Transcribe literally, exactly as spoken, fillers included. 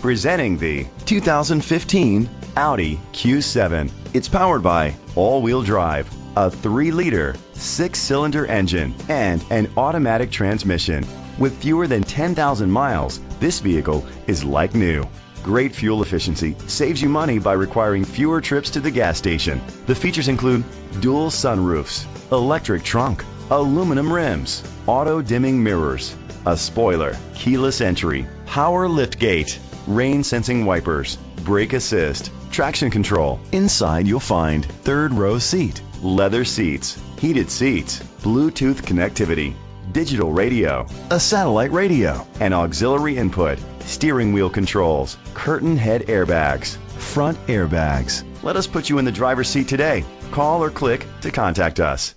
Presenting the two thousand fifteen Audi Q seven. It's powered by all-wheel drive, a three liter, six cylinder engine, and an automatic transmission. With fewer than ten thousand miles, this vehicle is like new. Great fuel efficiency saves you money by requiring fewer trips to the gas station. The features include dual sunroofs, electric trunk, aluminum rims, auto dimming mirrors, a spoiler, keyless entry, power liftgate, rain sensing wipers, brake assist, traction control. Inside you'll find third row seat, leather seats, heated seats, Bluetooth connectivity, digital radio, a satellite radio, an auxiliary input, steering wheel controls, curtain head airbags, front airbags. Let us put you in the driver's seat today. Call or click to contact us.